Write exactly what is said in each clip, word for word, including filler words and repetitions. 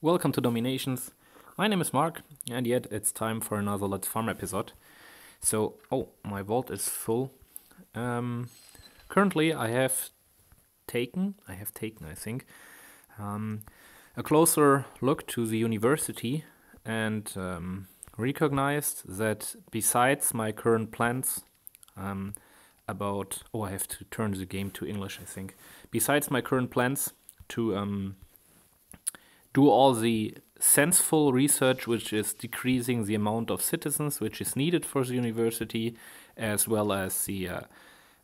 Welcome to Dominations. My name is Mark, and yet it's time for another Let's Farm episode. So, oh, my vault is full. Um, currently I have taken, I have taken, I think, um, a closer look to the university and um, recognized that besides my current plans um, about, oh, I have to turn the game to English, I think, besides my current plans to um, do all the senseful research which is decreasing the amount of citizens which is needed for the university, as well as the uh,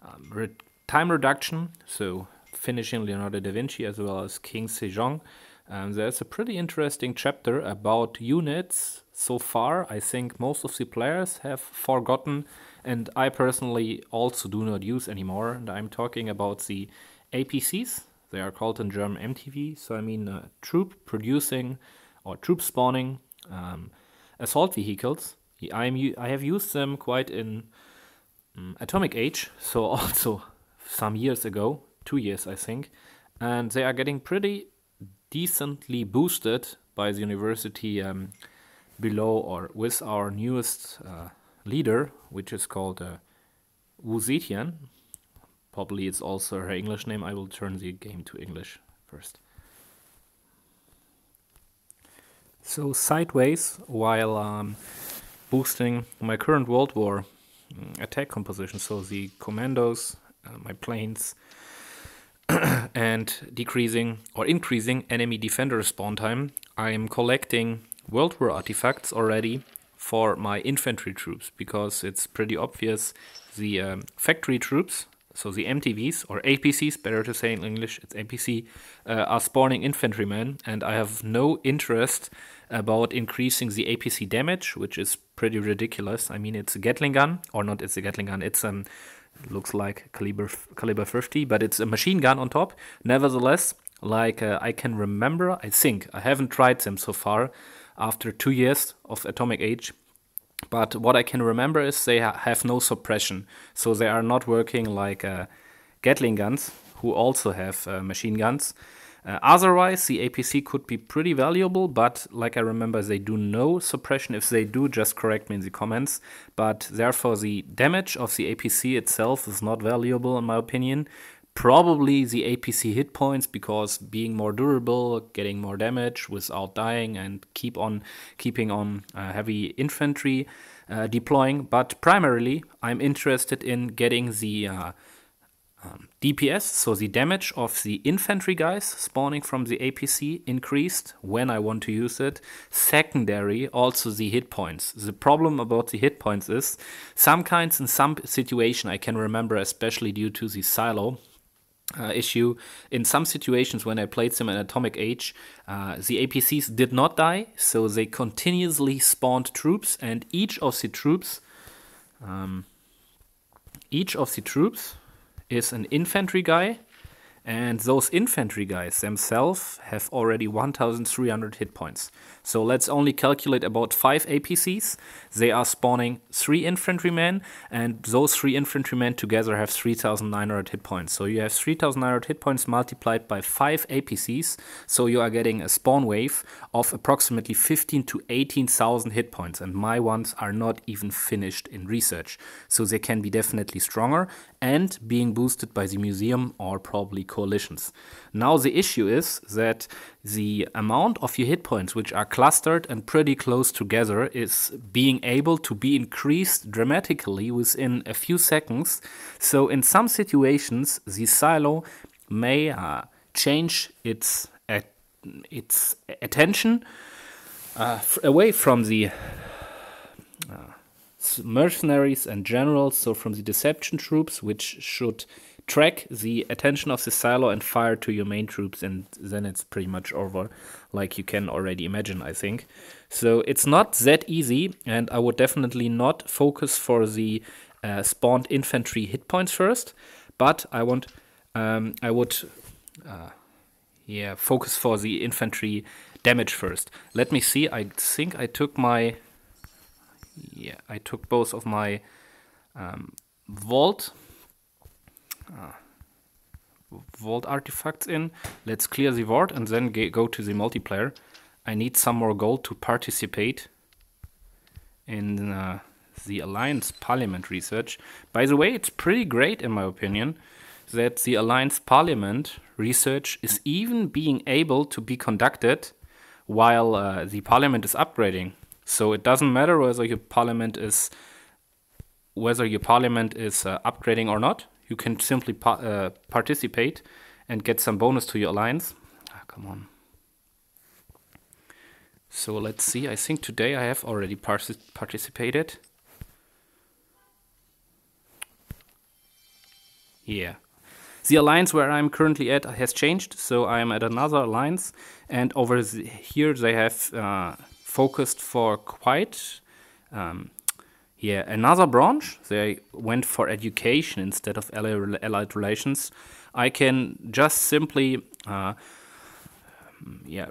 um, re time reduction, so finishing Leonardo da Vinci as well as King Sejong. Um, there's a pretty interesting chapter about units so far. I think most of the players have forgotten, and I personally also do not use anymore, and I'm talking about the A P Cs. They are called in German M T V, so I mean uh, troop producing or troop spawning um, assault vehicles. I'm, I have used them quite in um, Atomic Age, so also some years ago, two years I think, and they are getting pretty decently boosted by the university um, below or with our newest uh, leader, which is called uh, Wu Zetian. Probably it's also her English name. I will turn the game to English first. So sideways, while um, boosting my current World War attack composition, so the commandos, uh, my planes, and decreasing or increasing enemy defender spawn time, I am collecting World War artifacts already for my infantry troops, because it's pretty obvious the um, factory troops, so the M T Vs or A P Cs, better to say in English, it's A P C, uh, are spawning infantrymen, and I have no interest about increasing the A P C damage, which is pretty ridiculous. I mean, it's a Gatling gun, or not, it's a Gatling gun, it's um, it looks like caliber, caliber fifty, but it's a machine gun on top. Nevertheless, like uh, I can remember, I think, I haven't tried them so far after two years of Atomic Age, but what I can remember is they ha have no suppression, so they are not working like uh, Gatling guns, who also have uh, machine guns. Uh, otherwise, the A P C could be pretty valuable, but like I remember, they do no suppression. If they do, just correct me in the comments. But therefore, the damage of the A P C itself is not valuable, in my opinion. Probably the A P C hit points, because being more durable, getting more damage without dying, and keep on keeping on uh, heavy infantry uh, deploying. But primarily, I'm interested in getting the uh, um, D P S, so the damage of the infantry guys spawning from the A P C, increased when I want to use it. Secondary, also the hit points. The problem about the hit points is some kinds in some situation I can remember, especially due to the silo Uh, issue. In some situations when I played them in Atomic Age, uh, the A P Cs did not die, so they continuously spawned troops, and each of the troops, um, each of the troops is an infantry guy, and those infantry guys themselves have already one thousand three hundred hit points. So let's only calculate about five A P Cs. They are spawning three infantrymen, and those three infantrymen together have three thousand nine hundred hit points. So you have three thousand nine hundred hit points multiplied by five A P Cs. So you are getting a spawn wave of approximately fifteen to eighteen thousand hit points. And my ones are not even finished in research. So they can be definitely stronger and being boosted by the museum or probably coalitions. Now the issue is that the amount of your hit points which are clustered and pretty close together is being able to be increased dramatically within a few seconds. So in some situations the silo may uh, change its at its attention uh, away from the uh, mercenaries and generals, so from the deception troops, which should track the attention of the silo and fire to your main troops, and then it's pretty much over, like you can already imagine, I think. So it's not that easy, and I would definitely not focus for the uh, spawned infantry hit points first, but I want, um, I would uh, yeah, focus for the infantry damage first. Let me see, I think I took my, yeah, I took both of my um, vault Uh, vault artifacts in. Let's clear the vault and then go to the multiplayer. I need some more gold to participate in uh, the Alliance Parliament research. By the way, it's pretty great in my opinion that the Alliance Parliament research is even being able to be conducted while uh, the Parliament is upgrading. So it doesn't matter whether your Parliament is whether your Parliament is uh, upgrading or not. You can simply pa uh, participate and get some bonus to your alliance. Ah, come on. So let's see. I think today I have already par participated. Yeah. The alliance where I'm currently at has changed, so I'm at another alliance, and over the, here they have uh, focused for quite um, yeah another branch. They went for education instead of allied, allied relations. I can just simply uh, yeah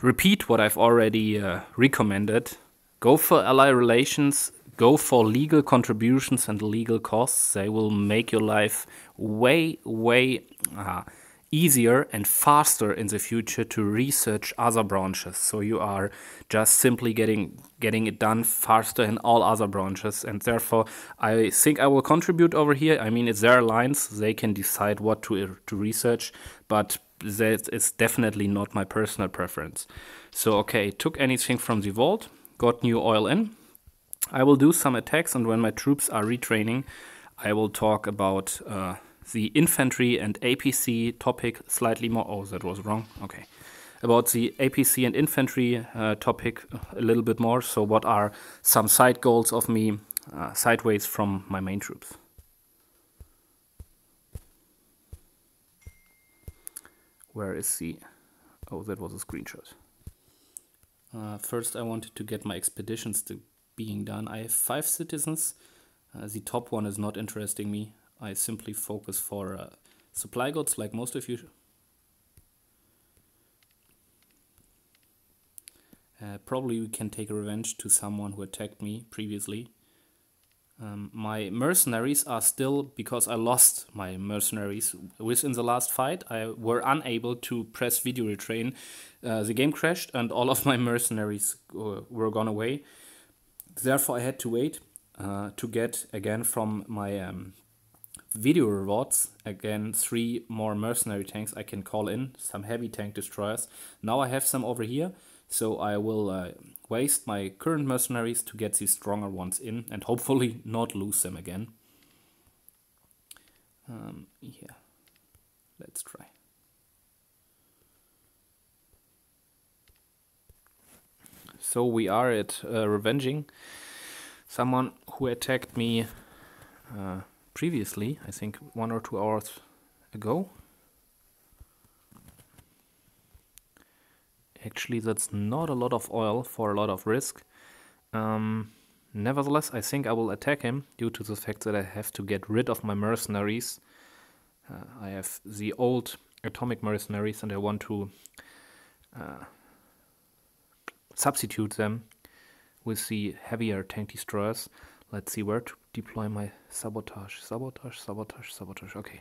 repeat what I've already uh, recommended. Go for allied relations. Go for legal contributions and legal costs. They will make your life way, way uh, easier and faster in the future to research other branches. So you are just simply getting getting it done faster in all other branches. And therefore, I think I will contribute over here. I mean, it's their alliance. They can decide what to, to research, but that is definitely not my personal preference. So, okay, took anything from the vault, got new oil in. I will do some attacks, and when my troops are retraining, I will talk about uh, the infantry and A P C topic slightly more. Oh, that was wrong. Okay. About the A P C and infantry uh, topic a little bit more. So what are some side goals of me uh, sideways from my main troops? Where is the... Oh, that was a screenshot. Uh, first, I wanted to get my expeditions to... being done. I have five citizens. Uh, the top one is not interesting me. I simply focus for uh, supply goods like most of you. Uh, probably we can take revenge to someone who attacked me previously. Um, my mercenaries are still, because I lost my mercenaries within the last fight, I were unable to press video retrain. Uh, the game crashed and all of my mercenaries uh, were gone away. Therefore, I had to wait uh, to get again from my um, video rewards again three more mercenary tanks I can call in, some heavy tank destroyers. Now I have some over here, so I will uh, waste my current mercenaries to get these stronger ones in and hopefully not lose them again. Um, yeah, let's try. So we are at uh, revenging someone who attacked me uh, previously, I think one or two hours ago. Actually, that's not a lot of oil for a lot of risk. Um, nevertheless, I think I will attack him due to the fact that I have to get rid of my mercenaries. Uh, I have the old atomic mercenaries and I want to... Uh, substitute them with the heavier tank destroyers. Let's see where to deploy my sabotage. Sabotage, sabotage, sabotage. Okay.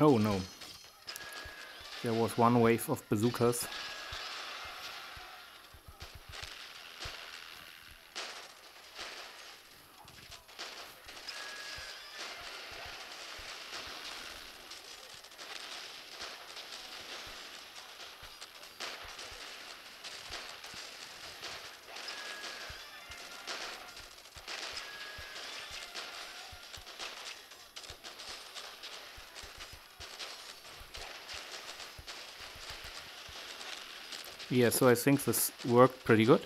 Oh no. There was one wave of bazookas. Yeah, so I think this worked pretty good.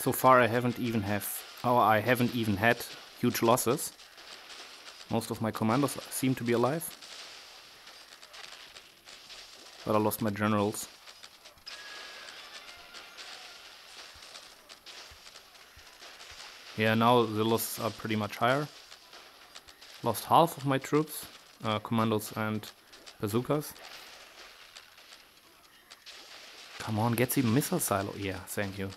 So far I haven't even have oh I haven't even had huge losses. Most of my commandos seem to be alive. But I lost my generals. Yeah, now the losses are pretty much higher. Lost half of my troops, uh, commandos and bazookas. Come on, get the missile silo. Yeah, thank you.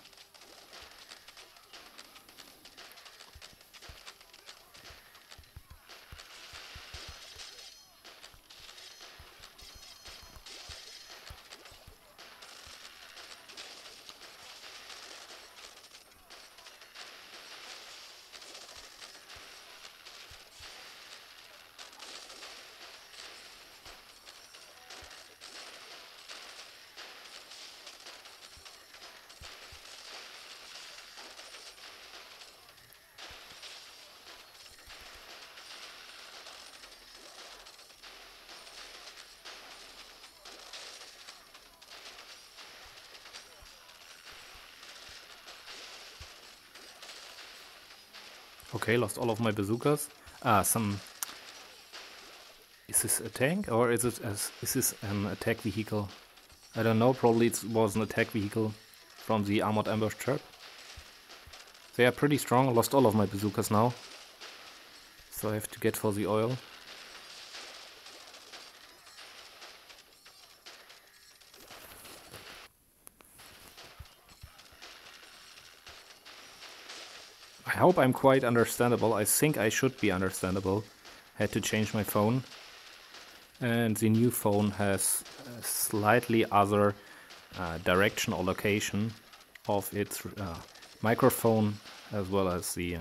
Okay, lost all of my bazookas. Ah, some... Is this a tank or is it as is this an attack vehicle? I don't know, probably it was an attack vehicle from the armored ambush trap. They are pretty strong. I lost all of my bazookas now. So I have to get for the oil. I hope I'm quite understandable. I think I should be understandable. Had to change my phone. And the new phone has a slightly other uh, direction or location of its uh, microphone, as well as the... Uh,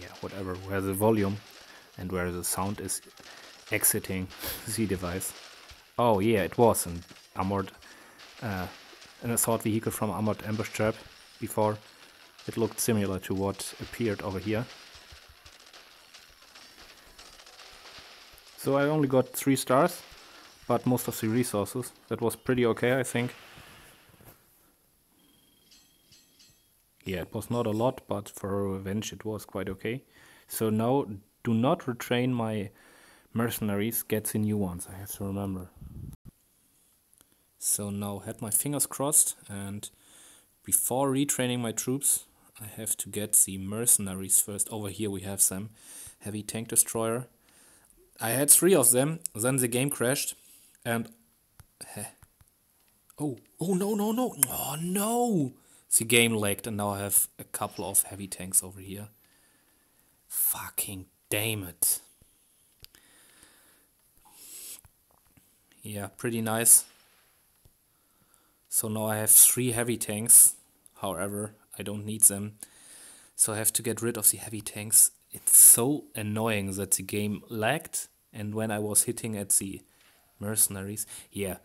yeah, whatever, where the volume and where the sound is exiting the device. Oh yeah, it was an armored... Uh, an assault vehicle from armored ambush trap. Before it looked similar to what appeared over here. So I only got three stars, but most of the resources. That was pretty okay, I think. Yeah, it was not a lot, but for revenge it was quite okay. So now, do not retrain my mercenaries, get the new ones, I have to remember. So now, had my fingers crossed, and before retraining my troops, I have to get the mercenaries first. Over here we have some heavy tank destroyer. I had three of them, then the game crashed, and... Heh. Oh, oh no, no, no, oh no! The game lagged and now I have a couple of heavy tanks over here. Fucking damn it. Yeah, pretty nice. So now I have three heavy tanks, however, I don't need them, so I have to get rid of the heavy tanks. It's so annoying that the game lagged, and when I was hitting at the mercenaries, yeah.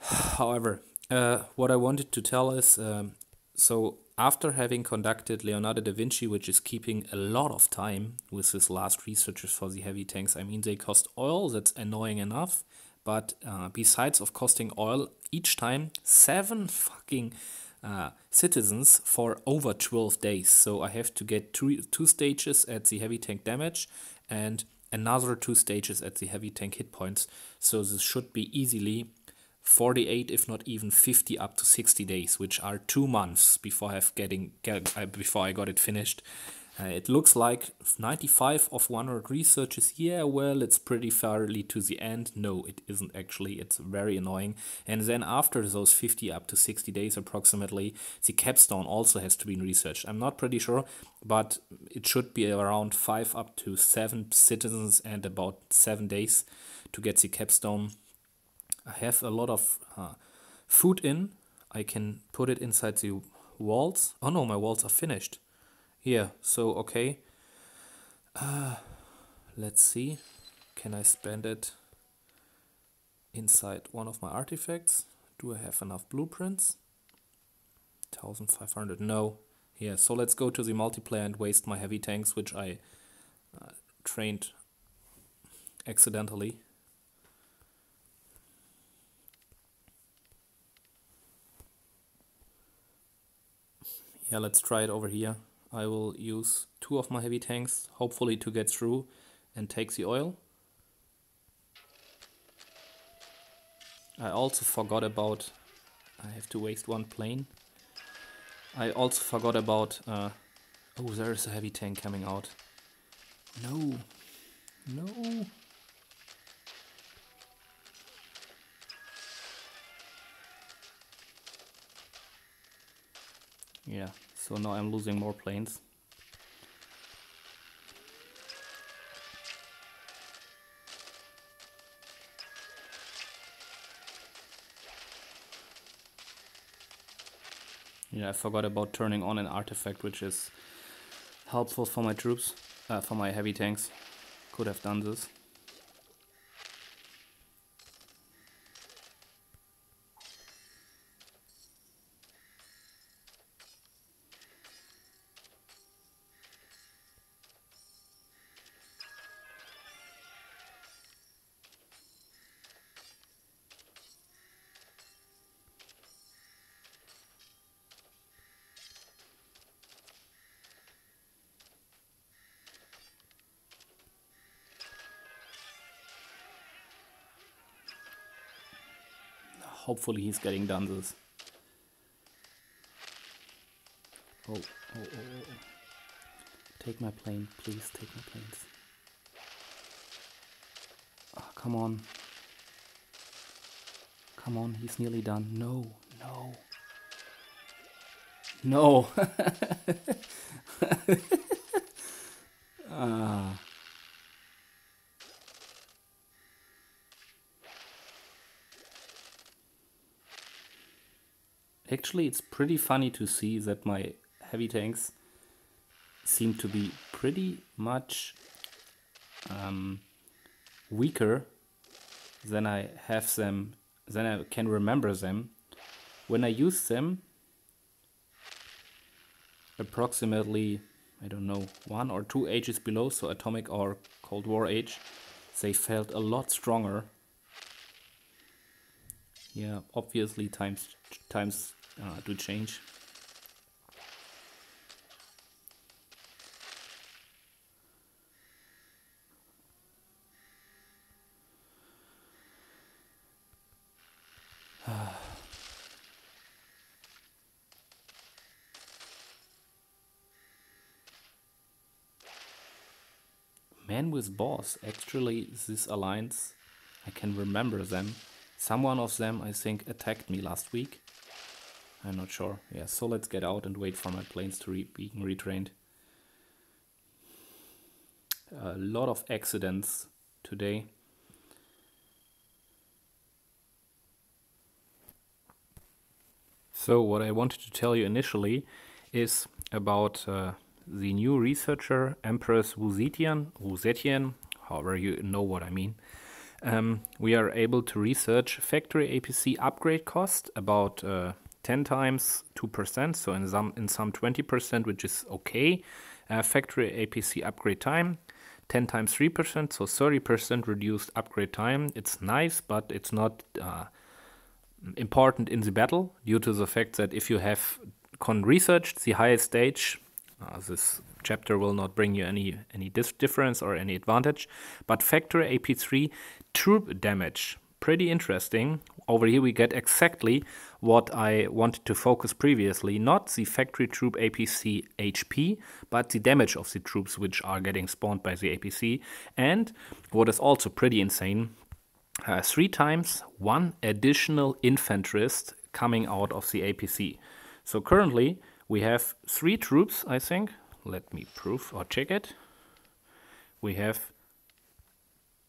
However, uh, what I wanted to tell is, um, so after having conducted Leonardo da Vinci, which is keeping a lot of time with his last researches for the heavy tanks, I mean they cost oil, that's annoying enough. But uh, besides of costing oil each time, seven fucking uh, citizens for over twelve days. So I have to get two, two stages at the heavy tank damage and another two stages at the heavy tank hit points. So this should be easily forty-eight, if not even fifty, up to sixty days, which are two months before I've getting get, uh, before I got it finished. Uh, it looks like ninety-five of one hundred researches. Yeah, well, it's pretty fairly to the end. No, it isn't actually. It's very annoying. And then after those fifty up to sixty days approximately, the capstone also has to be researched. I'm not pretty sure, but it should be around five up to seven citizens and about seven days to get the capstone. I have a lot of uh, food in. I can put it inside the walls. Oh no, my walls are finished. Yeah, so okay, uh, let's see, can I spend it inside one of my artifacts? Do I have enough blueprints? fifteen hundred, no. Yeah, so let's go to the multiplayer and waste my heavy tanks, which I uh, trained accidentally. Yeah, let's try it over here. I will use two of my heavy tanks, hopefully to get through and take the oil. I also forgot about I have to waste one plane. I also forgot about... Uh, oh, there is a heavy tank coming out. No. No. Yeah, so now I'm losing more planes. Yeah, I forgot about turning on an artifact, which is helpful for my troops, uh, for my heavy tanks. Could have done this. Hopefully he's getting done this. Oh, oh, oh, oh, oh. Take my plane, please, take my planes. Oh, come on. Come on, he's nearly done. No, no. No. Ah. Actually, it's pretty funny to see that my heavy tanks seem to be pretty much um, weaker than I have them, than I can remember them. When I use them, approximately, I don't know, one or two ages below, so Atomic or Cold War age, they felt a lot stronger. Yeah, obviously times times uh, do change. Man with Boss, actually this alliance, I can remember them. Someone of them, I think, attacked me last week. I'm not sure. Yeah, so let's get out and wait for my planes to re be retrained. A lot of accidents today. So what I wanted to tell you initially is about uh, the new researcher, Empress Wu Zetian, Wu Zetian, however you know what I mean. Um, we are able to research factory A P C upgrade cost about uh, ten times two percent, so in some in some twenty percent, which is okay. Uh, factory A P C upgrade time ten times three percent, so thirty percent reduced upgrade time. It's nice, but it's not uh, important in the battle due to the fact that if you have con researched the highest stage, uh, this chapter will not bring you any any difference or any advantage. But factory A P three troop damage, pretty interesting. Over here we get exactly what I wanted to focus previously, not the factory troop A P C H P, but the damage of the troops which are getting spawned by the A P C. And what is also pretty insane, uh, three times one additional infanterist coming out of the A P C. So currently we have three troops, I think. Let me prove or check it. We have,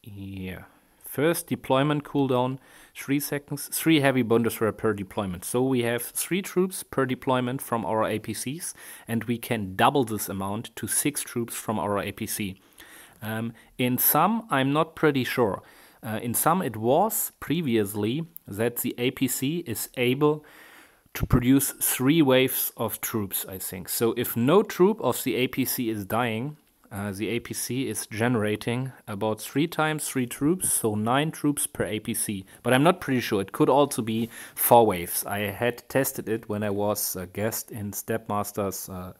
yeah, first deployment cooldown, three seconds, three heavy Bundeswehr per deployment. So we have three troops per deployment from our A P Cs, and we can double this amount to six troops from our A P C. Um, in some, I'm not pretty sure. Uh, in some, it was previously that the A P C is able to produce three waves of troops, I think. So if no troop of the A P C is dying, uh, the A P C is generating about three times three troops, so nine troops per A P C. But I'm not pretty sure. It could also be four waves. I had tested it when I was a guest in Stepmaster's uh,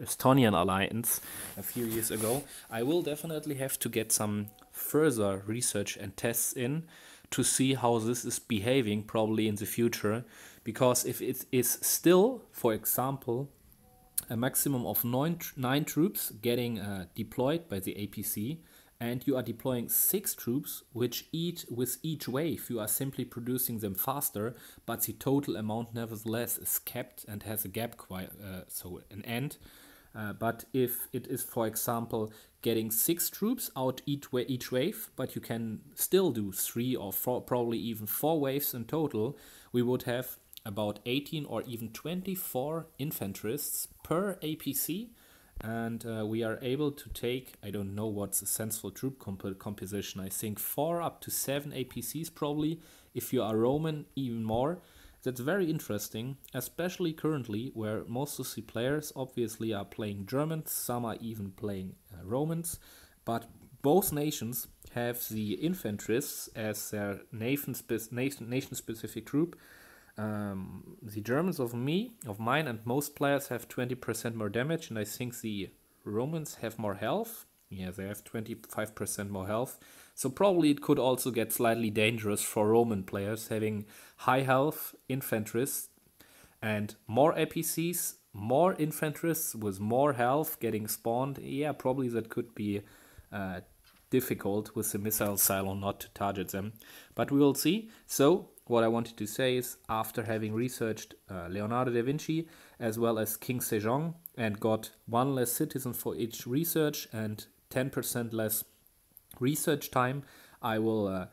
Estonian Alliance a few years ago. I will definitely have to get some further research and tests in to see how this is behaving probably in the future, Because if it is still, for example, a maximum of nine, nine troops getting uh, deployed by the A P C, and you are deploying six troops, which each with each wave you are simply producing them faster, but the total amount nevertheless is kept and has a gap, quite, uh, so an end. Uh, but if it is, for example, getting six troops out each, wa each wave, but you can still do three or four, probably even four waves in total, we would have about eighteen or even twenty-four infanterists per A P C. And uh, we are able to take, I don't know what's a sensible troop comp composition, I think four up to seven A P Cs probably, if you are Roman even more. That's very interesting, especially currently where most of the players obviously are playing Germans, some are even playing uh, Romans, but both nations have the infanterists as their nation-specific nation, nation troop. Um, the Germans of me, of mine and most players have twenty percent more damage, and I think the Romans have more health. Yeah, they have twenty-five percent more health. So probably it could also get slightly dangerous for Roman players having high health infanterists and more A P Cs, more infanterists with more health getting spawned. Yeah, probably that could be uh, difficult with the missile silo not to target them. But we will see. So what I wanted to say is, after having researched uh, Leonardo da Vinci as well as King Sejong and got one less citizen for each research and ten percent less research time, I will uh,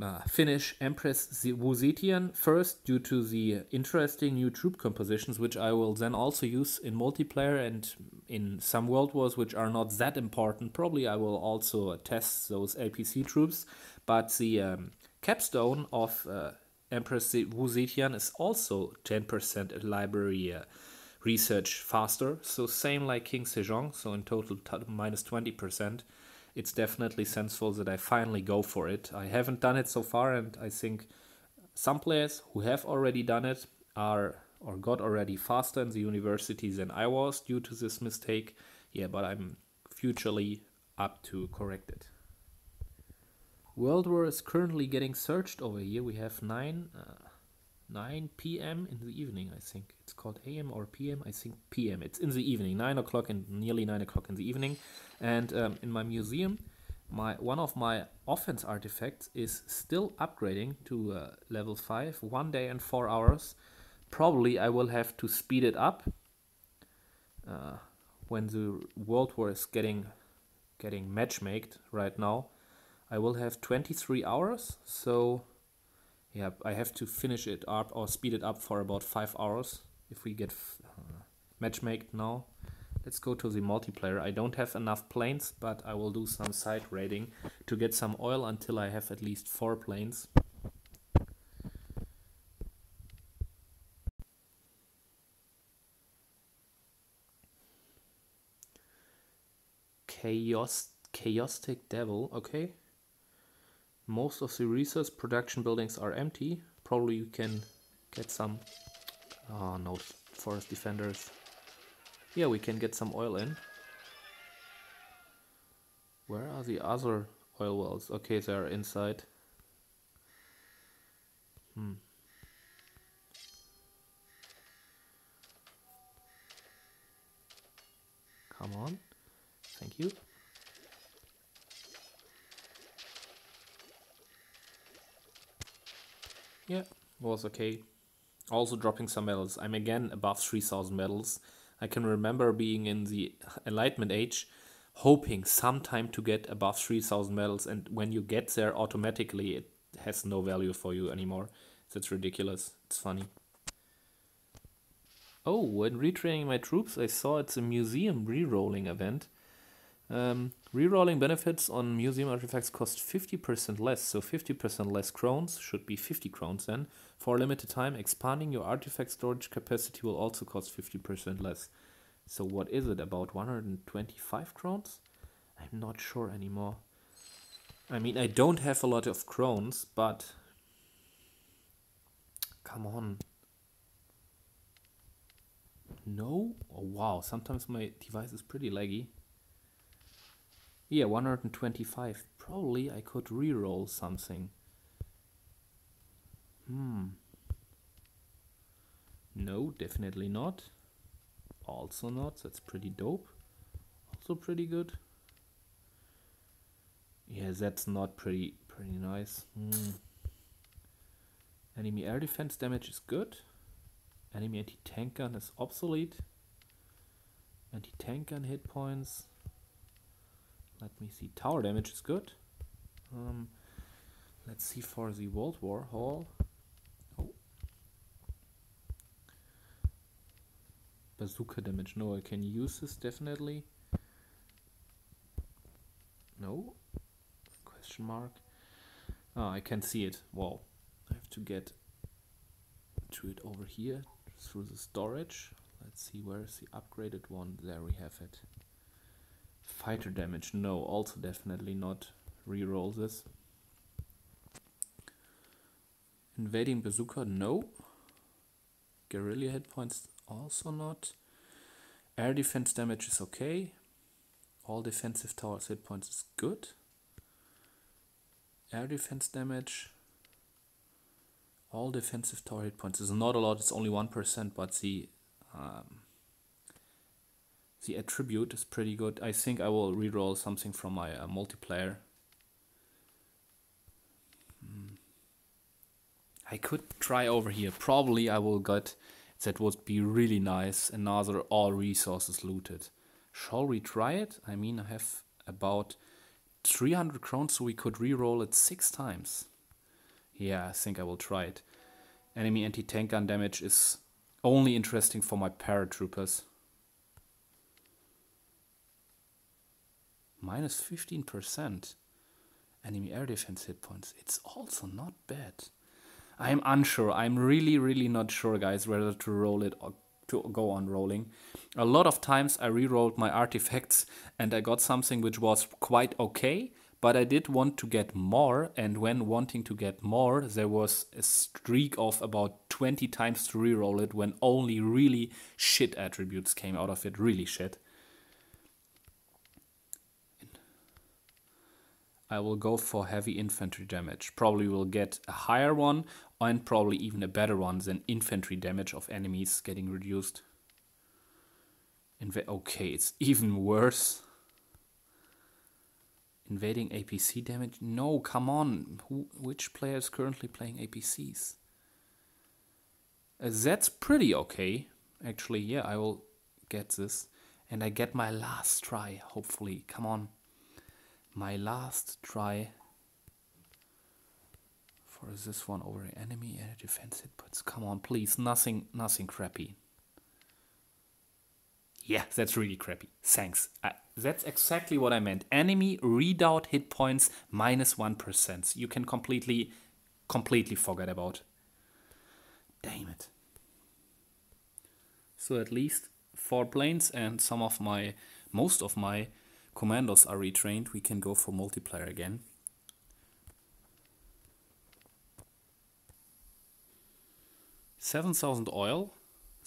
uh, finish Empress Wu Zetian first due to the interesting new troop compositions, which I will then also use in multiplayer and in some world wars which are not that important. Probably I will also test those A P C troops, but the um, capstone of uh, Empress Wu Zetian is also ten percent at library uh, research faster, so same like King Sejong, so in total minus twenty percent. It's definitely sensible that I finally go for it. I haven't done it so far, and I think some players who have already done it are or got already faster in the university than I was due to this mistake. Yeah, but I'm futurely up to correct it. World War is currently getting searched over here. We have nine, uh, nine p m in the evening, I think. It's called A M or P M, I think P M. It's in the evening, nine o'clock and nearly nine o'clock in the evening. And um, in my museum, my one of my offense artifacts is still upgrading to uh, level five, one day and four hours. Probably I will have to speed it up uh, when the World War is getting, getting matchmaked right now. I will have twenty-three hours, so yeah, I have to finish it up or speed it up for about five hours if we get f uh, matchmaked now. Let's go to the multiplayer. I don't have enough planes, but I will do some side raiding to get some oil until I have at least four planes. Chaos, chaotic devil, okay. Most of the resource production buildings are empty. Probably you can get some... Oh no, forest defenders. Yeah, we can get some oil in. Where are the other oil wells? Okay, they are inside. Hmm. Come on. Thank you. Yeah, was okay. Also dropping some medals. I'm again above three thousand medals. I can remember being in the Enlightenment age, hoping sometime to get above three thousand medals, and when you get there automatically it has no value for you anymore. That's ridiculous. It's funny. Oh, when retraining my troops, I saw it's a museum rerolling event. Um, Rerolling benefits on museum artifacts cost fifty percent less, so fifty percent less crowns, should be fifty crowns then, for a limited time. Expanding your artifact storage capacity will also cost fifty percent less. So what is it, about one hundred twenty-five crowns? I'm not sure anymore. I mean, I don't have a lot of crowns, but... Come on. No? Oh wow, sometimes my device is pretty laggy. Yeah, one hundred twenty-five. Probably I could re-roll something. Hmm. No, definitely not. Also not. That's pretty dope. Also pretty good. Yeah, that's not pretty pretty nice. Mm. Enemy air defense damage is good. Enemy anti-tank gun is obsolete. Anti-tank gun hit points. Let me see. Tower damage is good. Um, let's see for the World War Hall. Oh. Bazooka damage. No, I can use this definitely. No? Question mark. Ah, I can see it. Wow. I have to get to it over here through the storage. Let's see, where is the upgraded one? There we have it. Fighter damage. No, also definitely not. Reroll this. Invading bazooka. No. Guerrilla hit points. Also not. Air defense damage is okay. All defensive towers hit points is good. Air defense damage. All defensive tower hit points is not a lot. It's only one percent, but the um, the attribute is pretty good. I think I will reroll something from my uh, multiplayer. Mm. I could try over here. Probably I will get, that would be really nice, another all resources looted. Shall we try it? I mean, I have about three hundred crowns, so we could reroll it six times. Yeah, I think I will try it. Enemy anti-tank gun damage is only interesting for my paratroopers. Minus fifteen percent. Enemy air defense hit points. It's also not bad. I'm unsure. I'm really, really not sure, guys, whether to roll it or to go on rolling. A lot of times I rerolled my artifacts and I got something which was quite okay, but I did want to get more, and when wanting to get more, there was a streak of about twenty times to reroll it when only really shit attributes came out of it. Really shit. I will go for heavy infantry damage. Probably will get a higher one, and probably even a better one than infantry damage of enemies getting reduced. Inva- okay, it's even worse. Invading A P C damage? No, come on. Who, which player is currently playing A P Cs? Uh, that's pretty okay. Actually, yeah, I will get this. And I get my last try, hopefully. Come on. My last try for this one over enemy and defense inputs. Come on, please. Nothing, nothing crappy. Yeah, that's really crappy. Thanks. I, that's exactly what I meant. Enemy redoubt hit points minus one percent. You can completely, completely forget about. Damn it. So at least four planes and some of my, most of my commandos are retrained. We can go for multiplayer again. seven thousand oil.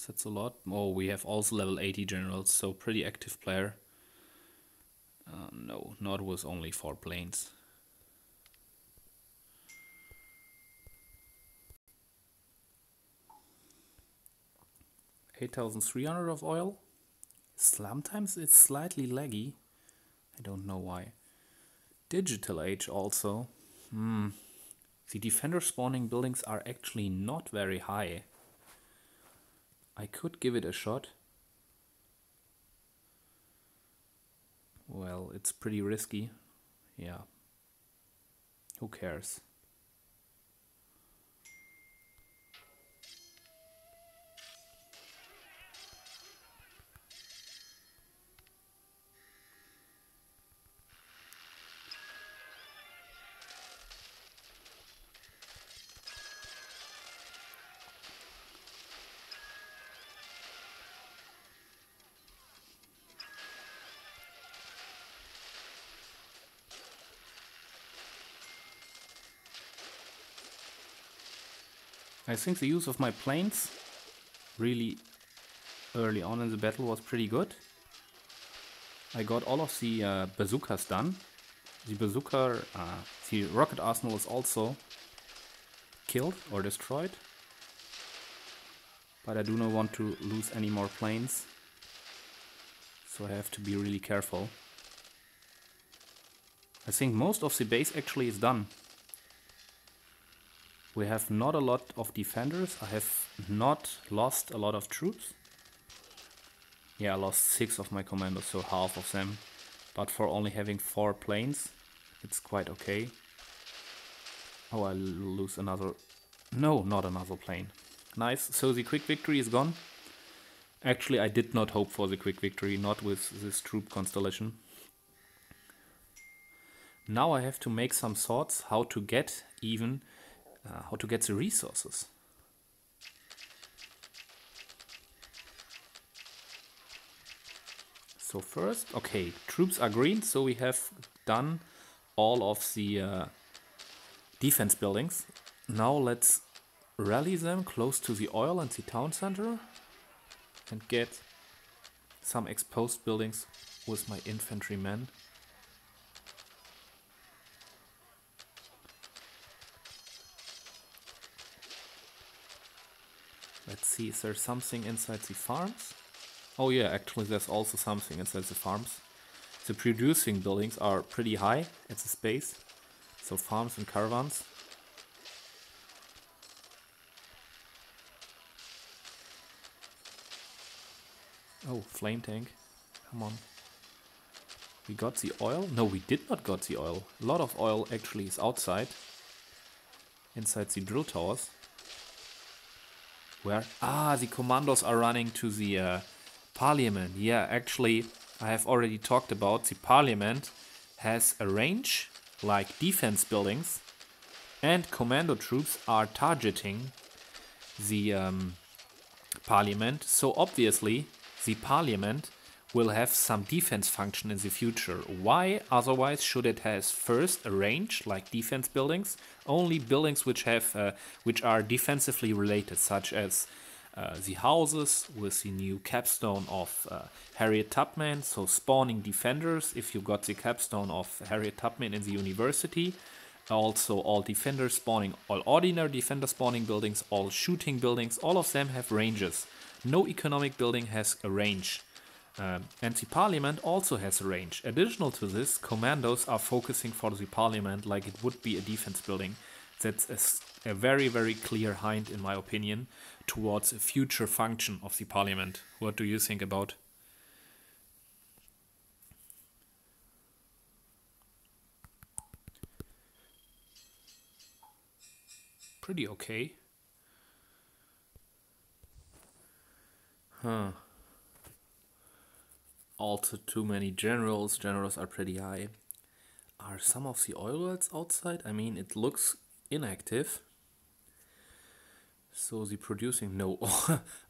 That's a lot. Oh, we have also level eighty generals, so pretty active player. Uh, no, not with only four planes. eight thousand three hundred of oil. Sometimes it's slightly laggy. I don't know why. Digital age also. Hmm. The defender spawning buildings are actually not very high. I could give it a shot. Well, it's pretty risky. Yeah. Who cares? I think the use of my planes really early on in the battle was pretty good. I got all of the uh, bazookas done. The bazooka, uh, the rocket arsenal is also killed or destroyed. but I do not want to lose any more planes, so I have to be really careful. I think most of the base actually is done. We have not a lot of defenders. I have not lost a lot of troops. Yeah, I lost six of my commandos, so half of them. But for only having four planes, it's quite okay. Oh, I lose another... No, not another plane. Nice, so the quick victory is gone. Actually, I did not hope for the quick victory, not with this troop constellation. Now I have to make some thoughts how to get even... Uh, how to get the resources. So first, okay, troops are green, so we have done all of the uh, defense buildings. Now let's rally them close to the oil and the town center and get some exposed buildings with my infantrymen. Let's see, is there something inside the farms? Oh yeah, actually there's also something inside the farms. The producing buildings are pretty high at the space. So farms and caravans. Oh, flame tank. Come on. We got the oil? No, we did not got the oil. A lot of oil actually is outside. Inside the drill towers. Where? Ah, the commandos are running to the uh, parliament. Yeah, actually, I have already talked about the parliament has a range, like defense buildings, and commando troops are targeting the um, parliament. So obviously, the parliament will have some defense function in the future. Why? Otherwise, should it has first a range like defense buildings? Only buildings which have uh, which are defensively related, such as uh, the houses with the new capstone of uh, Harriet Tubman. So spawning defenders. If you got the capstone of Harriet Tubman in the university, also all defenders spawning, all ordinary defender spawning buildings, all shooting buildings, all of them have ranges. No economic building has a range. Um, and the parliament also has a range. Additional to this, commandos are focusing for the parliament like it would be a defense building. That's a, a very, very clear hint, in my opinion, towards a future function of the parliament. What do you think about? Pretty okay. Huh. Also too many generals. Generals are pretty high. Are some of the oil wells outside? I mean, it looks inactive. So the producing... No,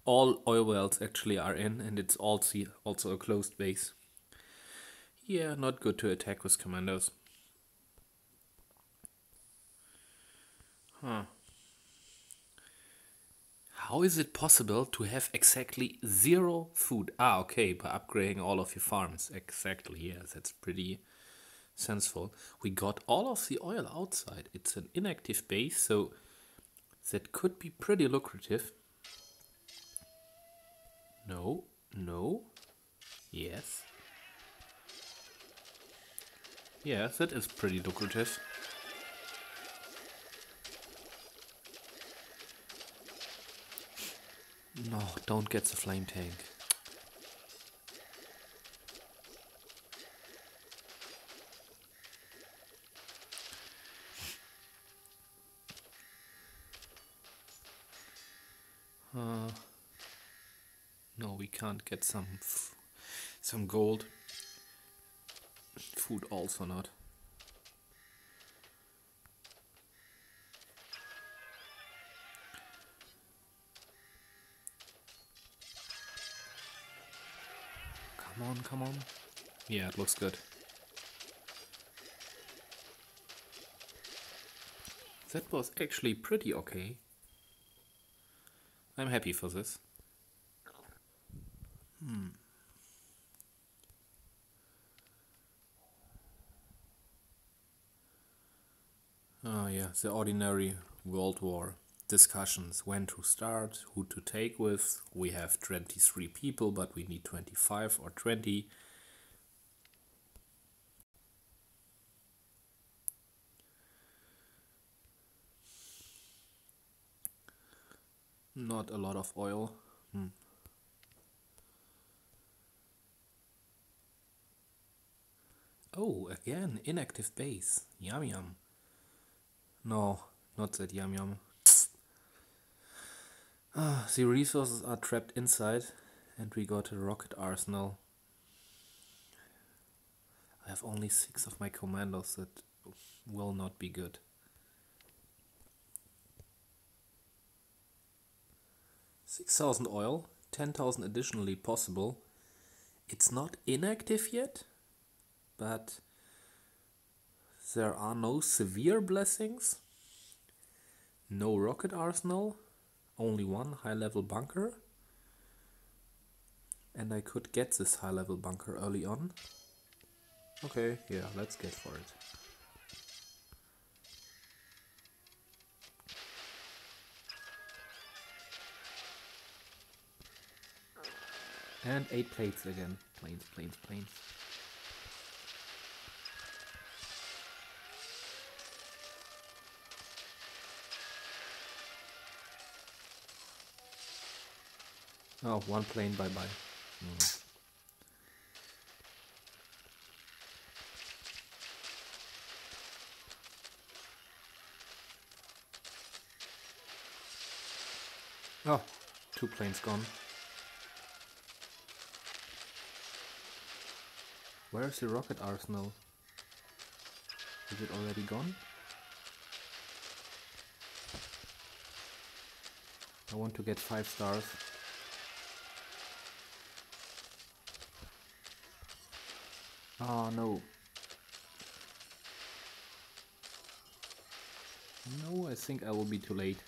all oil wells actually are in, and it's also, also a closed base. Yeah, not good to attack with commandos. Huh. How is it possible to have exactly zero food? Ah, okay, by upgrading all of your farms. Exactly, yeah, that's pretty sensible. We got all of the oil outside. It's an inactive base, so that could be pretty lucrative. No, no, yes. Yeah, that is pretty lucrative. No, don't get the flame tank. Uh, no, we can't get some f some gold. Food also not. Come on, come on. Yeah, it looks good. That was actually pretty okay. I'm happy for this. Hmm. Oh yeah, the ordinary World War. discussions when to start, who to take with. We have twenty-three people, but we need twenty-five or twenty. Not a lot of oil. Hmm. Oh, again, inactive base. Yum yum. No, not that yum yum. Ah, the resources are trapped inside, and we got a rocket arsenal. I have only six of my commandos, that will not be good. six thousand oil, ten thousand additionally possible. It's not inactive yet, but there are no severe blessings, no rocket arsenal, only one high level bunker, and I could get this high level bunker early on. Okay, yeah, let's get for it. And eight plates again. Planes, planes, planes. Oh, one plane, bye bye. Mm. Oh, two planes gone. Where's the rocket arsenal? Is it already gone? I want to get five stars. Oh no. No, I think I will be too late.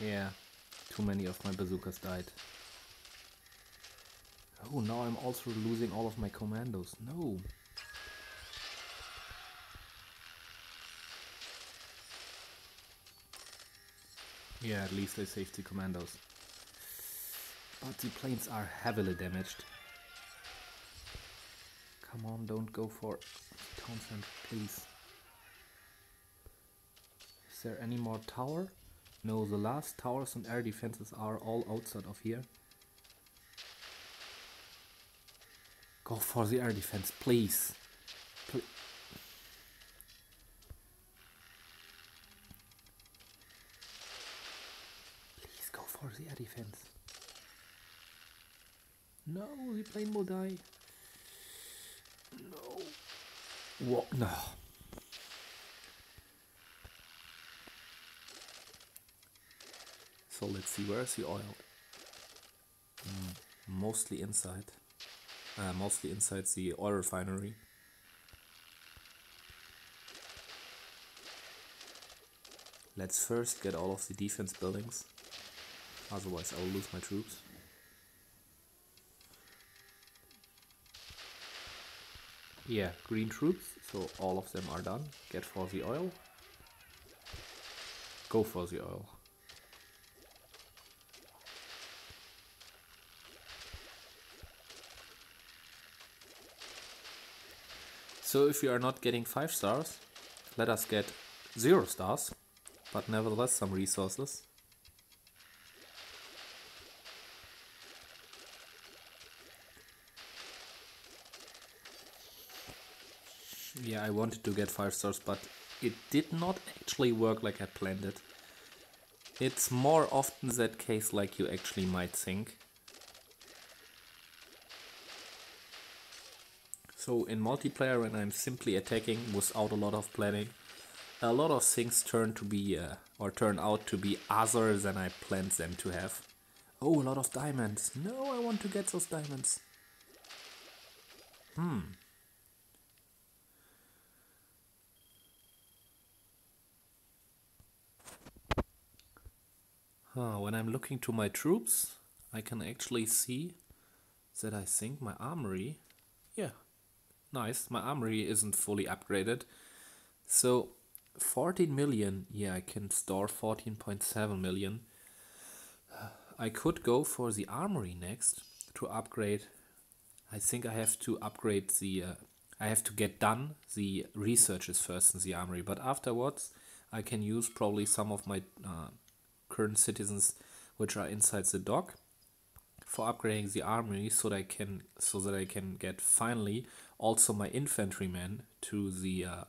Yeah, too many of my bazookas died. Oh, now I'm also losing all of my commandos. No. Yeah, at least I saved the commandos. But the planes are heavily damaged. Come on, don't go for town center, please. Is there any more tower? No, the last towers and air defenses are all outside of here. Go for the air defense, please. Pl please go for the air defense. No, the plane will die. No. What? No. So let's see, where's the oil? Mm, mostly inside. Uh, mostly inside the oil refinery. Let's first get all of the defense buildings, otherwise I will lose my troops. Yeah, green troops, so all of them are done. Get for the oil. Go for the oil. So if you are not getting five stars, let us get zero stars, but nevertheless some resources. Yeah, I wanted to get five stars, but it did not actually work like I planned it. It's more often that case like you actually might think. So in multiplayer, when I'm simply attacking without a lot of planning, a lot of things turn to be uh, or turn out to be other than I planned them to have. Oh, a lot of diamonds. No, I want to get those diamonds. Hmm. Huh, when I'm looking to my troops, I can actually see that I think my armory, yeah. Nice, my armory isn't fully upgraded, so fourteen million. Yeah, I can store fourteen point seven million. I could go for the armory next to upgrade. I think I have to upgrade the... Uh, I have to get done the researches first in the armory, but afterwards I can use probably some of my uh, current citizens which are inside the dock for upgrading the armory, so that I can so that I can get finally also my infantrymen to the uh,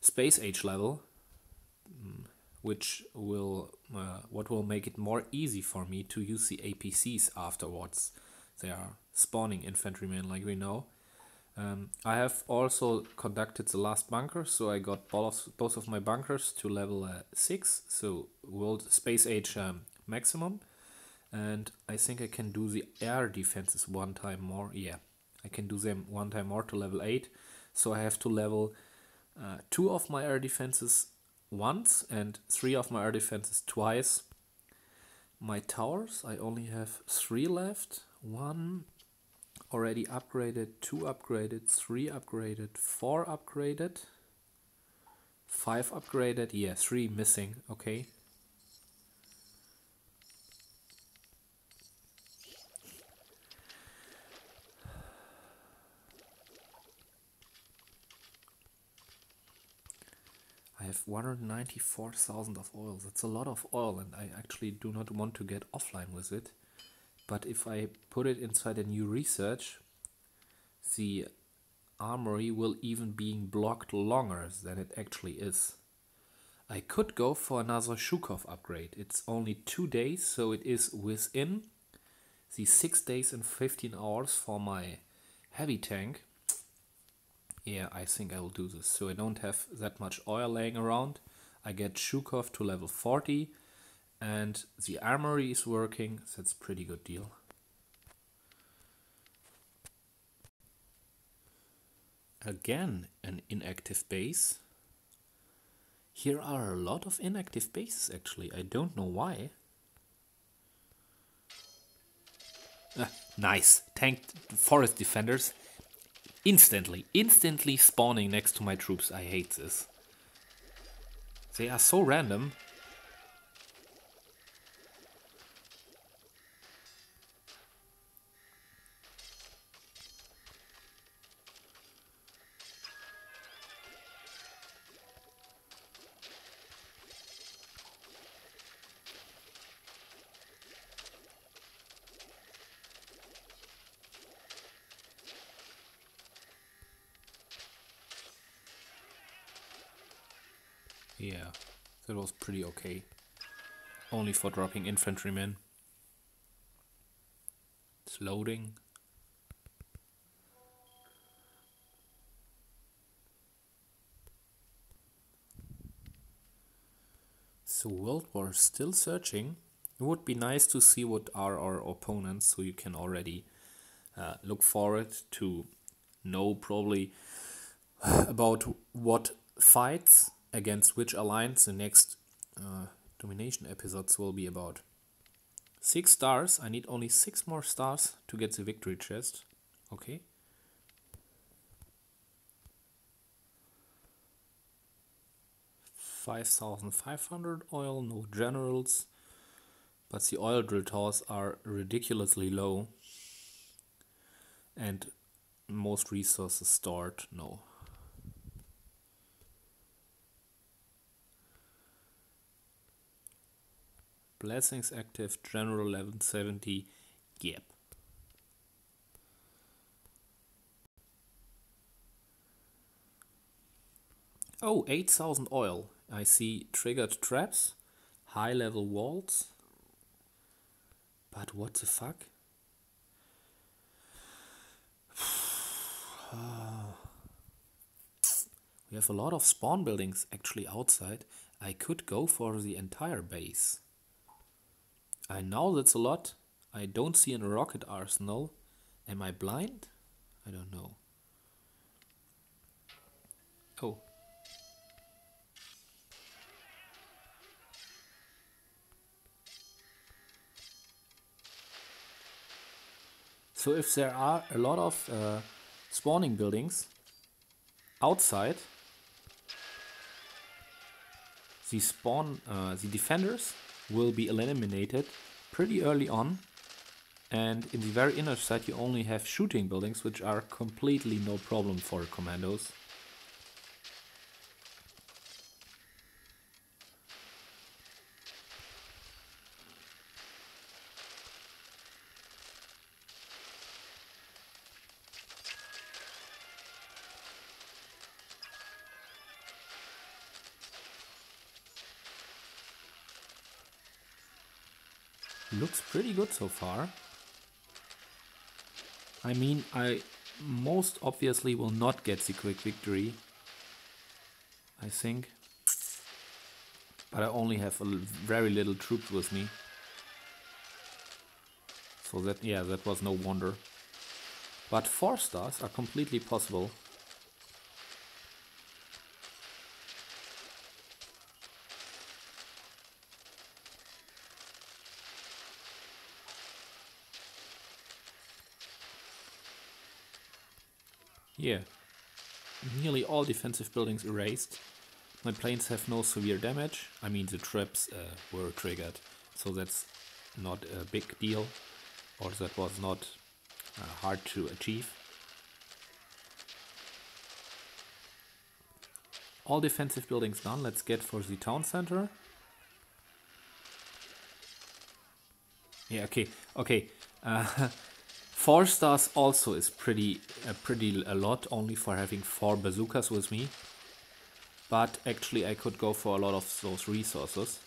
space age level, which will uh, what will make it more easy for me to use the A P Cs afterwards. They are spawning infantrymen, like we know. Um, I have also conducted the last bunker, so I got both, both of my bunkers to level uh, six, so world space age um, maximum. And I think I can do the air defenses one time more. Yeah, I can do them one time more to level eight. So I have to level uh, two of my air defenses once and three of my air defenses twice. My towers, I only have three left. One... already upgraded, two upgraded, three upgraded, four upgraded, five upgraded, yeah, three missing, okay. I have one hundred ninety-four thousand of oil, that's a lot of oil, and I actually do not want to get offline with it. But if I put it inside a new research, the armory will even be blocked longer than it actually is. I could go for another Shukov upgrade. It's only two days, so it is within the six days and fifteen hours for my heavy tank. Yeah, I think I will do this. So I don't have that much oil laying around. I get Shukov to level forty. And the armory is working, that's a pretty good deal. Again, an inactive base. Here are a lot of inactive bases actually, I don't know why. Ah, nice, tank forest defenders instantly, instantly spawning next to my troops, I hate this. They are so random. Yeah, that was pretty okay. Only for dropping infantrymen. It's loading. So World War still searching. It would be nice to see what are our opponents, so you can already uh, look forward to know probably about what fights against which alliance the next uh, domination episodes will be about. Six stars, I need only six more stars to get the victory chest, okay. five thousand five hundred oil, no generals, but the oil drill towers are ridiculously low and most resources stored, no. Blessings active, general eleven seventy, yep. Oh, eight thousand oil. I see triggered traps, high level walls. But what the fuck? We have a lot of spawn buildings actually outside. I could go for the entire base. I know that's a lot. I don't see a rocket arsenal. Am I blind? I don't know. Oh. So if there are a lot of uh, spawning buildings outside, the spawn, uh, the defenders will be eliminated pretty early on, and in the very inner side you only have shooting buildings, which are completely no problem for commandos. Looks pretty good so far. I mean, I most obviously will not get the quick victory, I think. But I only have a very little troops with me. So that, yeah, that was no wonder. But four stars are completely possible. Yeah, nearly all defensive buildings erased. My planes have no severe damage. I mean, the traps uh, were triggered, so that's not a big deal, or that was not uh, hard to achieve. All defensive buildings done. Let's get for the town center. Yeah, okay, okay. Uh, Four stars also is pretty, uh, pretty a lot, only for having four bazookas with me. But actually I could go for a lot of those resources.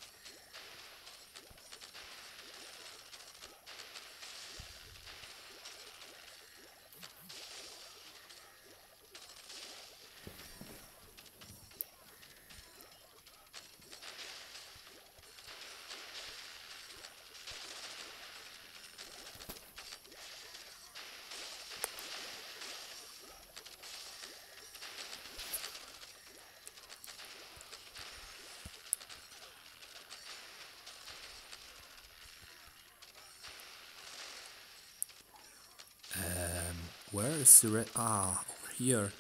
Where is the red? Ah, over here.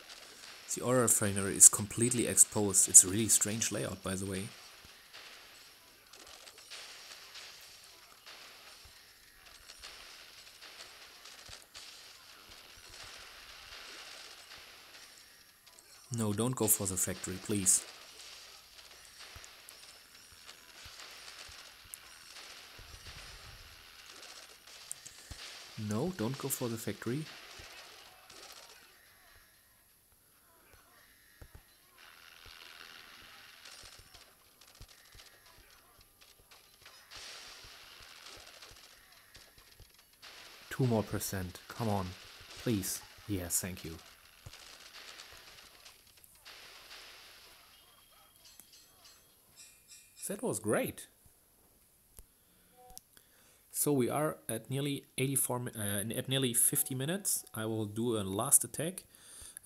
The oil refinery is completely exposed. It's a really strange layout, by the way. No, don't go for the factory, please. No, don't go for the factory. Two more percent, come on, please. Yes, thank you. That was great. So we are at nearly eighty-four, uh, at nearly fifty minutes. I will do a last attack.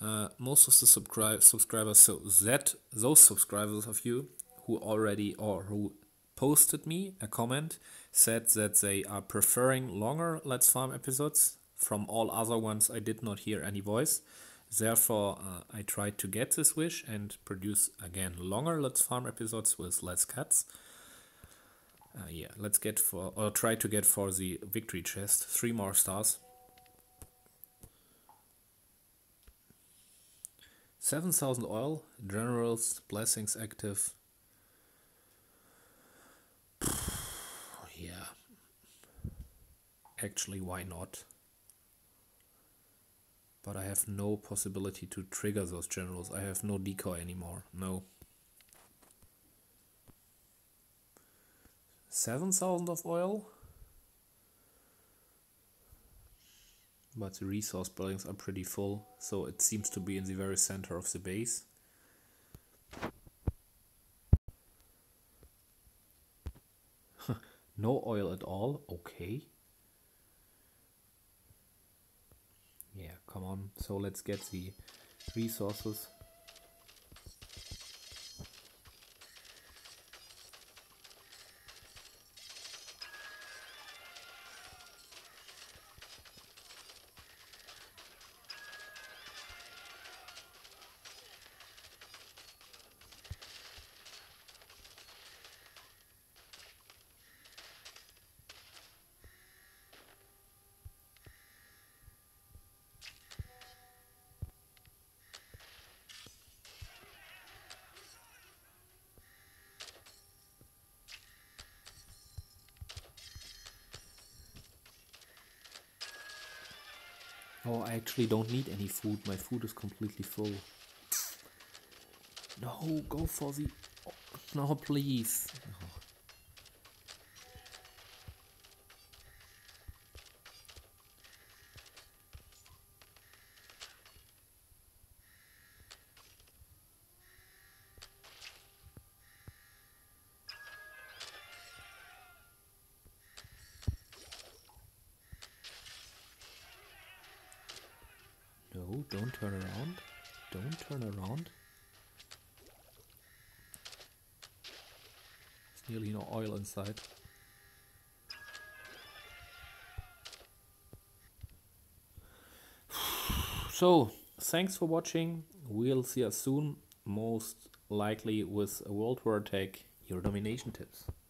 Uh, most of the subscri subscribers, so that those subscribers of you who already or who posted me a comment, said that they are preferring longer Let's Farm episodes. From all other ones I did not hear any voice, therefore uh, I tried to get this wish and produce again longer Let's Farm episodes with less cuts. Uh, yeah, let's get for, or try to get for the victory chest, three more stars. seven thousand oil, generals, blessings active. Yeah, actually why not, but I have no possibility to trigger those generals. I have no decoy anymore. No, seven thousand of oil, but the resource buildings are pretty full, so it seems to be in the very center of the base. No oil at all, okay. Yeah, come on, so let's get the resources. Oh, I actually don't need any food. My food is completely full. No, go for the... Oh, no, please. No. Don't turn around. Don't turn around. There's nearly no oil inside. So, thanks for watching. We'll see us soon. Most likely with a World War Tech, your domination tips.